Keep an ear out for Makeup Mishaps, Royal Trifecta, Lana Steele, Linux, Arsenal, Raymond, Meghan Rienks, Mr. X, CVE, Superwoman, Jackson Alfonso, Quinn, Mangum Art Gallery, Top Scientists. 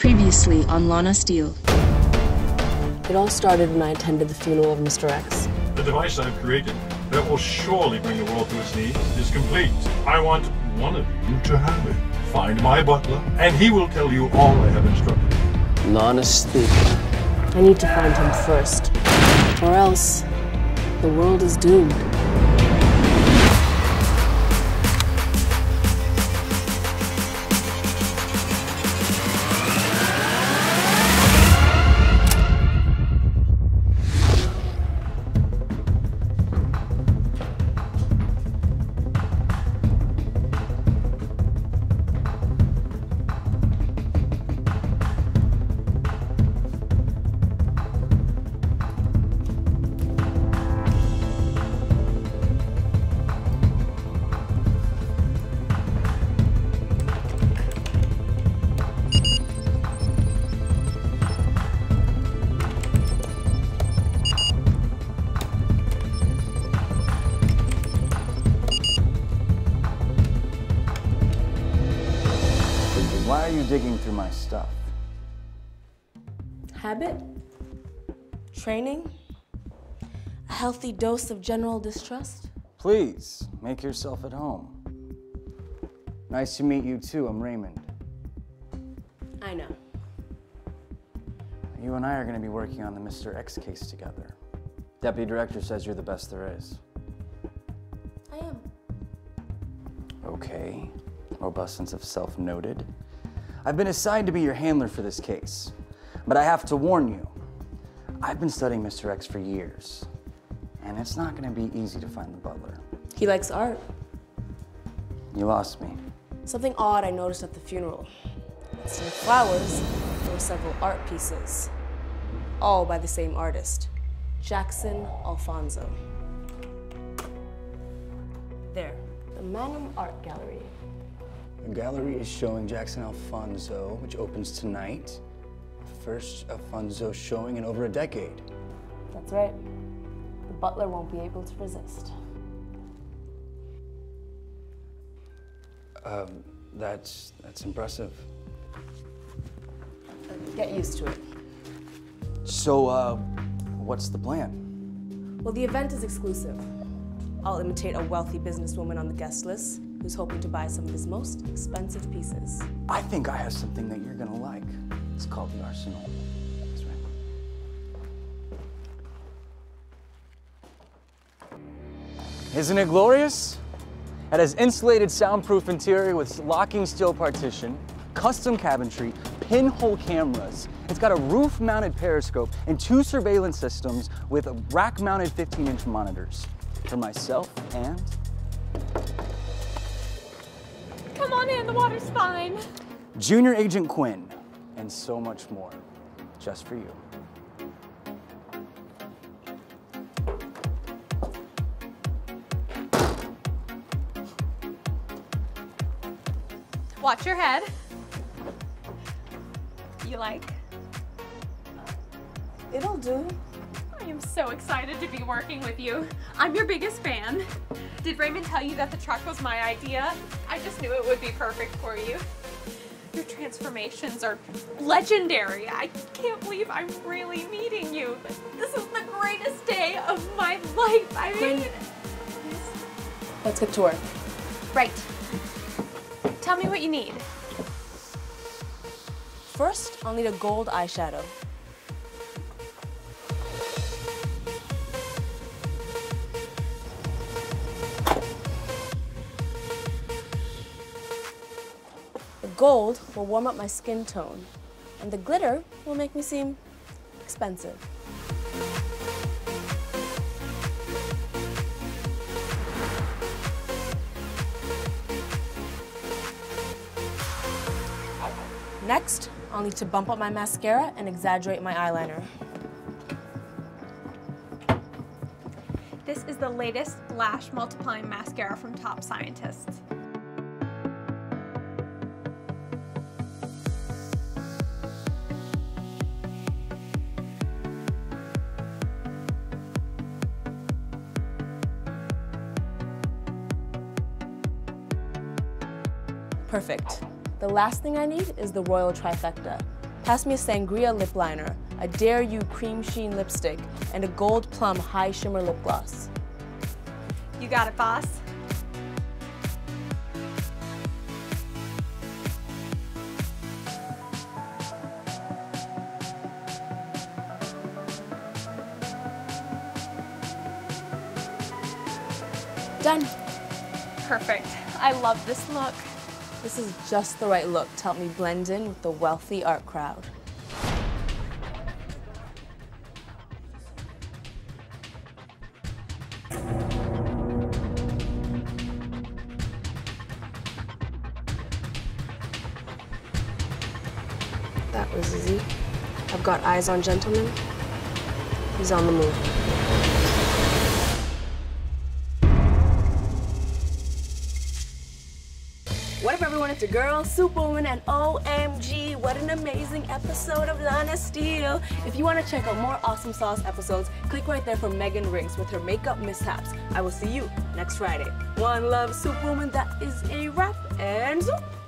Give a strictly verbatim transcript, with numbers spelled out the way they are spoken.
Previously on Lana Steele. It all started when I attended the funeral of Mister X. The device I've created that will surely bring the world to its knees is complete. I want one of you to have it. Find my butler, and he will tell you all I have instructed. Lana Steele. I need to find him first, or else the world is doomed. Why are you digging through my stuff? Habit, training, a healthy dose of general distrust. Please, make yourself at home. Nice to meet you too, I'm Raymond. I know. You and I are gonna be working on the Mister X case together. Deputy Director says you're the best there is. I am. Okay, robust sense of self noted. I've been assigned to be your handler for this case, but I have to warn you, I've been studying Mister X for years, and it's not gonna be easy to find the butler. He likes art. You lost me. Something odd I noticed at the funeral. Instead of flowers, there were several art pieces, all by the same artist, Jackson Alfonso. There, the Mangum Art Gallery. The gallery is showing Jackson Alfonso, which opens tonight. The first Alfonso showing in over a decade. That's right. The butler won't be able to resist. Um, that's, that's impressive. Get used to it. So, uh, what's the plan? Well, the event is exclusive. I'll imitate a wealthy businesswoman on the guest list who's hoping to buy some of his most expensive pieces. I think I have something that you're gonna like. It's called the Arsenal. That's right. Isn't it glorious? It has insulated soundproof interior with locking steel partition, custom cabinetry, pinhole cameras. It's got a roof-mounted periscope and two surveillance systems with rack-mounted fifteen inch monitors. For myself and... Come on in, the water's fine. Junior Agent Quinn, and so much more, just for you. Watch your head. You like? It'll do. I am so excited to be working with you. I'm your biggest fan. Did Raymond tell you that the truck was my idea? I just knew it would be perfect for you. Your transformations are legendary. I can't believe I'm really meeting you. This is the greatest day of my life. I mean... Let's get to work. Right. Tell me what you need. First, I'll need a gold eyeshadow. Gold will warm up my skin tone, and the glitter will make me seem expensive. Next, I'll need to bump up my mascara and exaggerate my eyeliner. This is the latest lash multiplying mascara from Top Scientists. Perfect. The last thing I need is the Royal Trifecta, Pass me a Sangria lip liner, a Dare You cream sheen lipstick, and a Gold Plum high shimmer lip gloss. You got it, boss. Done. Perfect. I love this look. This is just the right look to help me blend in with the wealthy art crowd. That was easy. I've got eyes on gentlemen. He's on the move. What up, everyone? It's your girl, Superwoman, and O M G, what an amazing episode of Lana Steele. If you want to check out more Awesome Sauce episodes, click right there for Meghan Rienks with her makeup mishaps. I will see you next Friday. One love, Superwoman. That is a wrap, and zoop.